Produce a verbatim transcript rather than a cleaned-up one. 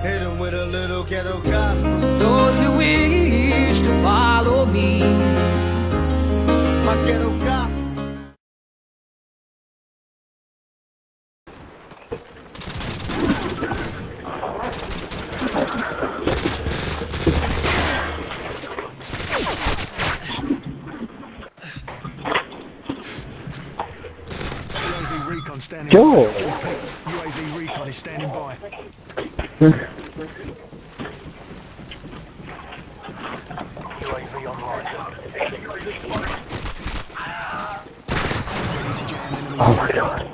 Hit him with a little ghetto gospel. Those who wish to follow me, my ghetto gospel. Go! U A V recon is standing by. U A V online. Oh my god.